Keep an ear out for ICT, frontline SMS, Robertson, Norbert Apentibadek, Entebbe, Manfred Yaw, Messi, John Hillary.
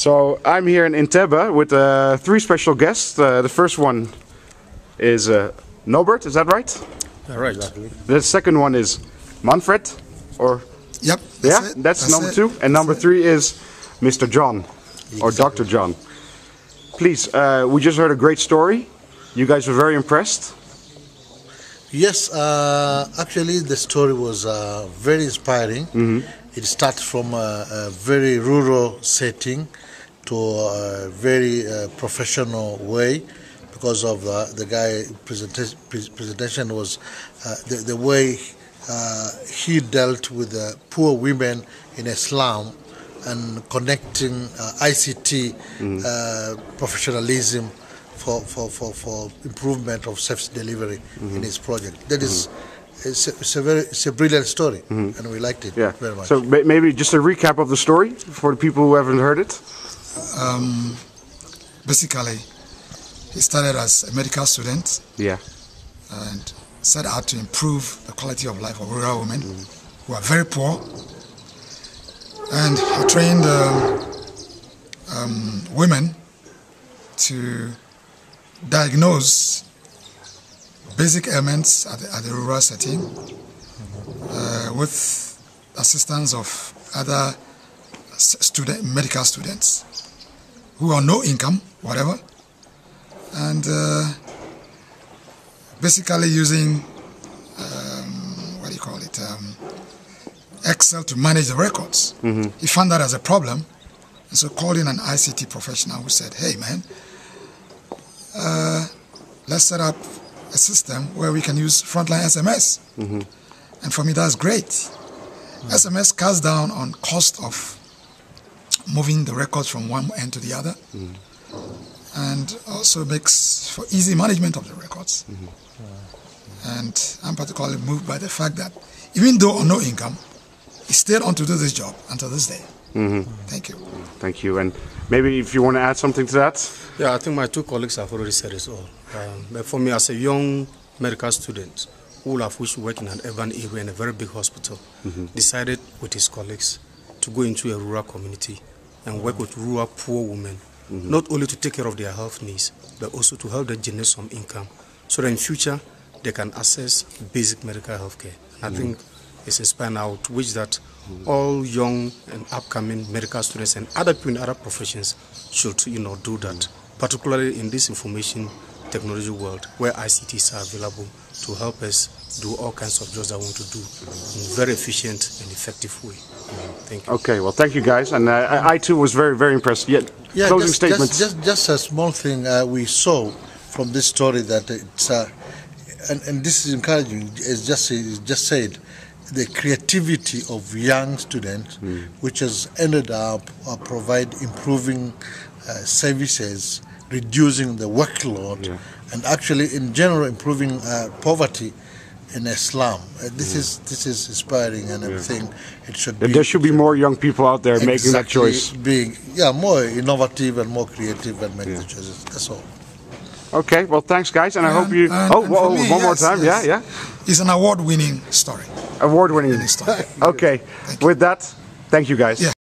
So I'm here in Entebbe with three special guests. The first one is Norbert, is that right? Right. Exactly. The second one is Manfred, or yep, that's number two, and number three is Mr. John, or Dr. John. Please, we just heard a great story. You guys were very impressed. Yes, actually the story was very inspiring. It starts from a very rural setting to a very professional way, because of the guy's presentation was the way he dealt with the poor women in a slum and connecting ICT professionalism for improvement of service delivery in his project. That is it's a brilliant story, and we liked it very much. So maybe just a recap of the story for the people who haven't heard it. Basically, he started as a medical student, and set out to improve the quality of life of rural women who are very poor. And he trained women to diagnose basic ailments at the rural setting with assistance of other medical students who are no income, whatever, and basically using Excel to manage the records. He found that as a problem, and so called in an ICT professional who said, "Hey man, let's set up a system where we can use frontline SMS." And for me, that's great. SMS cuts down on cost of moving the records from one end to the other, and also makes for easy management of the records. And I'm particularly moved by the fact that even though on no income, he stayed on to do this job until this day. Thank you. Thank you. And maybe if you want to add something to that? Yeah, I think my two colleagues have already said it all. But for me, as a young medical student, all of which work in an urban area in a very big hospital, decided with his colleagues to go into a rural community and work with rural poor women, not only to take care of their health needs, but also to help them generate some income, so that in future they can access basic medical health care. I think it's inspiring now, to which that all young and upcoming medical students and other people in other professions should, do that, particularly in this information technology world where ICTs are available to help us do all kinds of jobs I want to do in a very efficient and effective way. Thank you. Okay, well, thank you guys, and I too was very, very impressed. Yeah, closing statements. Just a small thing we saw from this story that it's and this is encouraging, as just said, the creativity of young students, which has ended up improving services, reducing the workload, and actually in general improving poverty in a slum. This is inspiring, and everything. It should be. There should be more young people out there making that choice. Being more innovative and more creative and making the choices. That's all. Okay, well, thanks, guys, and I hope you. One more time. It's an award-winning story. Award-winning story. Okay, with that, thank you, guys. Yeah.